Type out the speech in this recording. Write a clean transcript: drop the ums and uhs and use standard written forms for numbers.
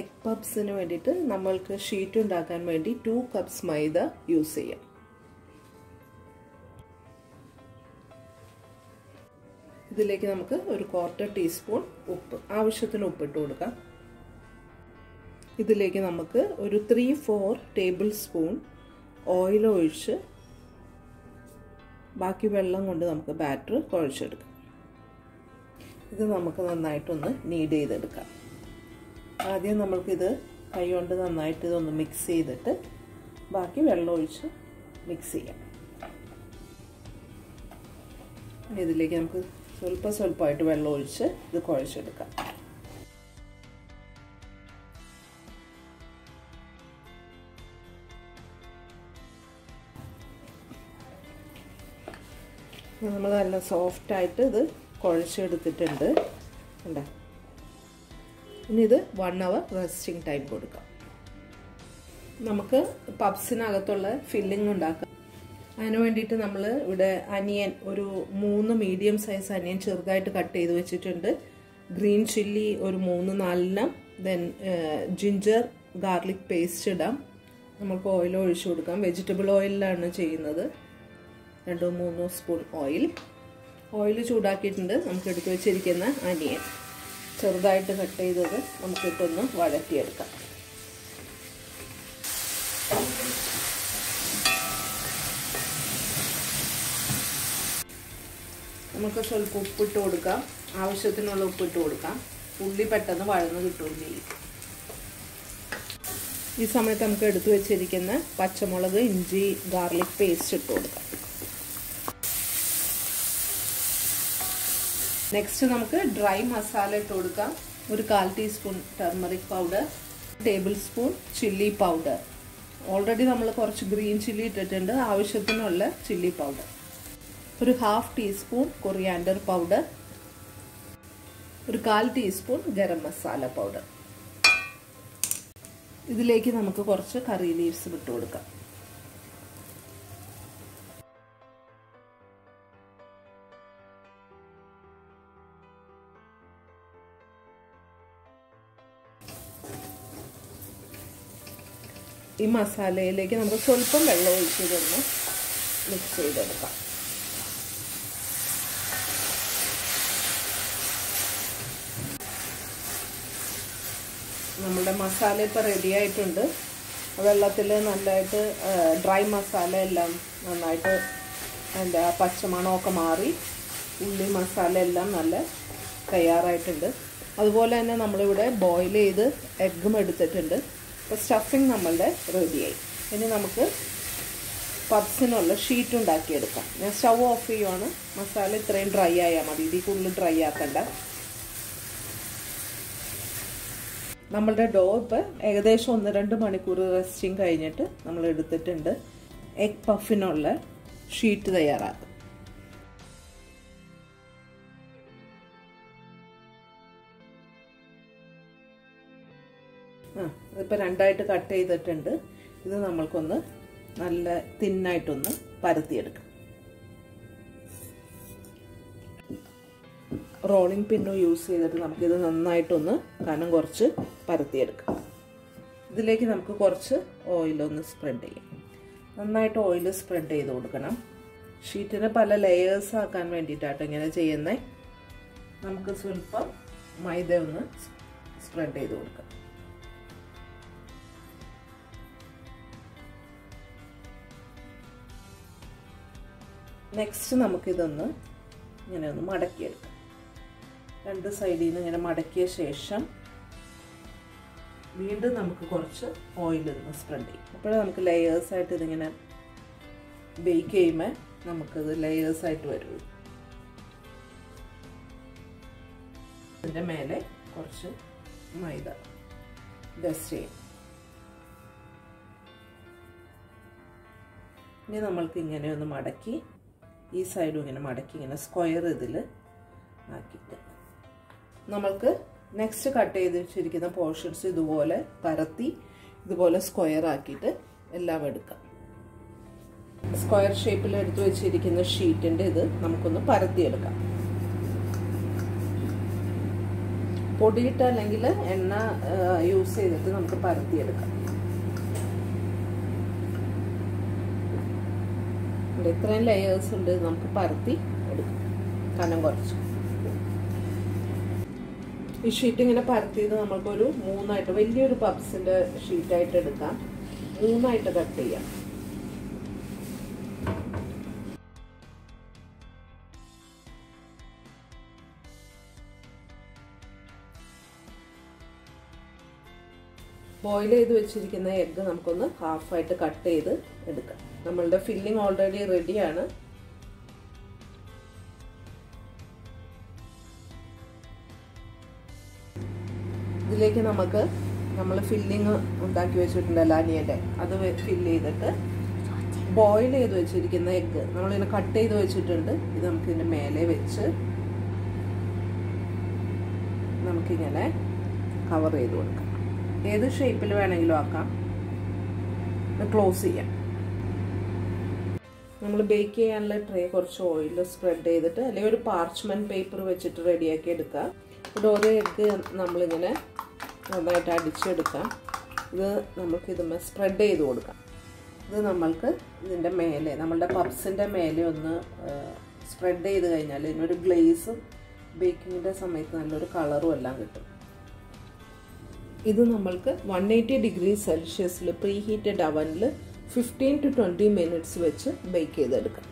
egg puffs nu vendittu nammalku sheet undakkan vendi 2 cups maida use cheyam. ഇതിലേക്ക് നമുക്ക് ഒരു 1/4 teaspoon ഉപ്പ് ആവശ്യത്തിന് ഉപ്പിട്ട് കൊടുക്കാം. ഇതിലേക്ക് നമുക്ക് ഒരു 3-4 ടേബിൾ സ്പൂൺ ഓയിൽ ഒഴിച്ച് ബാക്കി വെള്ളം കൊണ്ട് നമുക്ക് ബാറ്റർ കുഴച്ചെടുക്കാം. ഇത് നമുക്ക് നന്നായിട്ടൊന്ന് നീഡ് ചെയ്തെടുക്കാം. ആദ്യം നമുക്ക് ഇത് കൈ കൊണ്ട് നന്നായിട്ട് ഇതൊന്ന് മിക്സ് ചെയ്തിട്ട് ബാക്കി വെള്ളം ഒഴിച്ച് മിക്സ് ചെയ്യാം. ഇതിലേക്ക് നമുക്ക് സ്വൽപ്പ സ്വൽപ്പമായിട്ട് വെള്ളം ഒഴിച്ച് ഇത് കുഴച്ചെടുക്കാം. നമ്മൾ നല്ല സോഫ്റ്റായിട്ട് ഇത് കുഴച്ചെടുത്തിട്ടുണ്ട്. കണ്ടോ? ഇനി ഇത് 1 അവർ റെസ്റ്റിംഗ് ടൈം കൊടുക്കാം. നമുക്ക് പബ്സിനകത്തുള്ള ഫില്ലിംഗ് ഉണ്ടാക്കാം. അതിനു വേണ്ടിയിട്ട് നമ്മൾ ഇവിടെ അനിയൻ ഒരു 3 മീഡിയം സൈസ് അനിയൻ ചെറുതായിട്ട് കട്ട് ചെയ്ത് വെച്ചിട്ടുണ്ട്. ഗ്രീൻ ചില്ലി ഒരു 3-4 എണ്ണം, ദെൻ ജിഞ്ചർ ഗാർലിക് പേസ്റ്റ് ഇടാം. നമുക്ക് ഓയിൽ ഒഴിച്ചു കൊടുക്കാം. വെജിറ്റബിൾ ഓയിലാണ് ചെയ്യുന്നത്. 2-3 സ്പൂൺ ഓയിൽ ചൂടാക്കിയിട്ടുണ്ട്. നമുക്ക് എടുത്തു വെച്ചിരിക്കുന്ന അനിയൻ ചെറുതായിട്ട് കട്ട് ചെയ്തത് നമുക്കിട്ടൊന്ന് വഴറ്റിയെടുക്കാം. നമുക്ക് സ്വല്പം ഉപ്പിട്ട് കൊടുക്കാം. ആവശ്യത്തിനുള്ള ഉപ്പിട്ട് കൊടുക്കാം. ഉള്ളി പെട്ടെന്ന് വഴന്ന് കിട്ടുകയും ചെയ്യും. ഈ സമയത്ത് നമുക്ക് എടുത്തു വെച്ചിരിക്കുന്ന പച്ചമുളക്, ഇഞ്ചി, ഗാർലിക് പേസ്റ്റ് ഇട്ട് കൊടുക്കാം. നെക്സ്റ്റ് നമുക്ക് ഡ്രൈ മസാല ഇട്ട് കൊടുക്കാം. ഒരു 1/4 teaspoon turmeric powder, 1 table spoon chilli powder. Already നമ്മൾ കുറച്ച് ഗ്രീൻ ചില്ലി ഇട്ടിട്ടുണ്ട്. ആവശ്യത്തിനുള്ള ചില്ലി പൗഡർ, ഒരു 1/2 ടീസ്പൂൺ കൊറിയാൻഡർ പൗഡർ, ഒരു 1/4 ടീസ്പൂൺ ഗരം മസാല പൗഡർ. ഇതിലേക്ക് നമുക്ക് കുറച്ച് കറി ലീവ്സ് ഇട്ട് കൊടുക്കാം. ഈ മസാലയിലേക്ക് നമുക്ക് സ്വല്പം വെള്ളം ഒഴിച്ച് തന്നെ മിക്സ് ചെയ്തെടുക്കാം. നമ്മുടെ മസാല ഇപ്പോൾ റെഡി ആയിട്ടുണ്ട്. വെള്ളത്തിൽ നല്ലതായിട്ട് ഡ്രൈ മസാല എല്ലാം നന്നായിട്ട് എന്താ പച്ചമണമൊക്കെ മാറി ഉള്ളി മസാല എല്ലാം നല്ല തയ്യാറായിട്ടുണ്ട്. അതുപോലെ തന്നെ നമ്മളിവിടെ ബോയിൽ ചെയ്ത് എഗ്ഗും എടുത്തിട്ടുണ്ട്. അപ്പോൾ സ്റ്റഫിങ് നമ്മളുടെ റെഡിയായി. ഇനി നമുക്ക് പബ്സിനുള്ള ഷീറ്റ് ഉണ്ടാക്കിയെടുക്കാം. ഞാൻ സ്റ്റൗ ഓഫ് ചെയ്യുവാണ്. മസാല ഇത്രയും ഡ്രൈ ആയാൽ മതി. ഇതിൽ കൂടുതൽ ഡ്രൈ ആക്കണ്ട. നമ്മളുടെ ഡോ ഇപ്പോൾ ഏകദേശം 1-2 മണിക്കൂർ റെസ്റ്റിങ് കഴിഞ്ഞിട്ട് നമ്മൾ എടുത്തിട്ടുണ്ട്. എഗ് പഫിനുള്ള ഷീറ്റ് തയ്യാറാക്കും. ഇതിപ്പോൾ 2ആയിട്ട് കട്ട് ചെയ്തിട്ടുണ്ട്. ഇത് നമ്മൾക്കൊന്ന് നല്ല തിന്നായിട്ടൊന്ന് പരത്തിയെടുക്കാം. റോളിംഗ് പിന്നോ യൂസ് ചെയ്തിട്ട് നമുക്കിത് നന്നായിട്ടൊന്ന് കനം കുറച്ച് പരത്തിയെടുക്കാം. ഇതിലേക്ക് നമുക്ക് കുറച്ച് ഓയിലൊന്ന് സ്പ്രെഡ് ചെയ്യാം. നന്നായിട്ട് ഓയിൽ സ്പ്രെഡ് ചെയ്ത് കൊടുക്കണം. ഷീറ്റിന് പല ലെയേഴ്സ് ആക്കാൻ വേണ്ടിയിട്ടാട്ടോ ഇങ്ങനെ ചെയ്യുന്നത്. നമുക്ക് സ്വല്പം മൈദ ഒന്ന് സ്പ്രെഡ് ചെയ്ത് കൊടുക്കാം. നെക്സ്റ്റ് നമുക്കിതൊന്ന് ഇങ്ങനെ ഒന്ന് മടക്കിയെടുക്കാം. 2 സൈഡിൽ നിന്ന് ഇങ്ങനെ മടക്കിയ ശേഷം വീണ്ടും നമുക്ക് കുറച്ച് ഓയിൽ ഒന്ന് സ്പ്രെഡ് ചെയ്യും. അപ്പോഴേ നമുക്ക് ലെയേഴ്സായിട്ട് ഇതിങ്ങനെ ബേക്ക് ചെയ്യുമ്പോൾ നമുക്കത് ലെയേഴ്സായിട്ട് വരുള്ളൂ. ഇതിൻ്റെ മേലെ കുറച്ച് മൈദ ഡസ്റ്റ് ചെയ്യും. ഇനി നമ്മൾക്ക് ഇങ്ങനെ ഒന്ന് മടക്കി ഈ സൈഡും ഇങ്ങനെ മടക്കി ഇങ്ങനെ സ്ക്വയർ ഇതിൽ ആക്കിയിട്ട് നമ്മൾക്ക് നെക്സ്റ്റ് കട്ട് ചെയ്ത് വെച്ചിരിക്കുന്ന പോർഷൻസ് ഇതുപോലെ പരത്തി ഇതുപോലെ സ്ക്വയർ ആക്കിയിട്ട് എല്ലാം എടുക്കാം. സ്ക്വയർ ഷേപ്പിൽ എടുത്തു വെച്ചിരിക്കുന്ന ഷീറ്റിൻ്റെ ഇത് നമുക്കൊന്ന് പരത്തിയെടുക്കാം. പൊടിയിട്ട് അല്ലെങ്കിൽ എണ്ണ യൂസ് ചെയ്തിട്ട് നമുക്ക് പരത്തി എടുക്കാം. ഇത്രയും ലെയേഴ്സ് ഉണ്ട്, നമുക്ക് പരത്തി എടുക്കാം കനം കുറച്ച്. ഈ ഷീറ്റ് ഇങ്ങനെ പരത്തിയത് നമ്മൾക്കൊരു മൂന്നായിട്ട് വലിയൊരു പപ്സിന്റെ ഷീറ്റായിട്ട് എടുക്കാം, മൂന്നായിട്ട് കട്ട് ചെയ്യാം. ബോയിൽ ചെയ്ത് വെച്ചിരിക്കുന്ന എഗ്ഗ് നമുക്കൊന്ന് ഹാഫായിട്ട് കട്ട് ചെയ്ത് എടുക്കാം. നമ്മളുടെ ഫില്ലിംഗ് ഓൾറെഡി റെഡിയാണ്. ഇതിലേക്ക് നമുക്ക് നമ്മൾ ഫില്ലിങ് ഉണ്ടാക്കി വെച്ചിട്ടുണ്ടല്ലോ അനിയൻ്റെ, അത് ഫില്ല് ചെയ്തിട്ട് ബോയിൽ ചെയ്ത് വെച്ചിരിക്കുന്ന എഗ്ഗ് നമ്മളിങ്ങനെ കട്ട് ചെയ്ത് വെച്ചിട്ടുണ്ട്. ഇത് നമുക്കിതിൻ്റെ മേലെ വെച്ച് നമുക്കിങ്ങനെ കവർ ചെയ്ത് കൊടുക്കാം. ഏത് ഷേപ്പിൽ വേണമെങ്കിലും ആക്കാം. ക്ലോസ് ചെയ്യാം. നമ്മൾ ബേക്ക് ചെയ്യാനുള്ള ട്രേ കുറച്ച് ഓയിൽ സ്പ്രെഡ് ചെയ്തിട്ട് അല്ലെങ്കിൽ ഒരു പാർച്ച്മെന്റ് പേപ്പർ വെച്ചിട്ട് റെഡിയാക്കി എടുക്കുക. ഇവിടെ ഓരോ എഗ്ഗ് നമ്മളിങ്ങനെ നന്നായിട്ട് അടിച്ചെടുക്കാം. ഇത് നമുക്ക് ഇതുമേ സ്പ്രെഡ് ചെയ്ത് കൊടുക്കാം. ഇത് നമ്മൾക്ക് ഇതിൻ്റെ മേലെ നമ്മളുടെ പപ്സിൻ്റെ മേലെ ഒന്ന് സ്പ്രെഡ് ചെയ്ത് കഴിഞ്ഞാൽ ഇതിനൊരു ഗ്ലേസും ബേക്കിങ്ങിൻ്റെ സമയത്ത് നല്ലൊരു കളറും എല്ലാം കിട്ടും. ഇത് നമ്മൾക്ക് 180 ഡിഗ്രി സെൽഷ്യസിൽ പ്രീ ഹീറ്റഡ് അവനിൽ 15 to 20 മിനിറ്റ്സ് വെച്ച് ബേക്ക് ചെയ്തെടുക്കാം.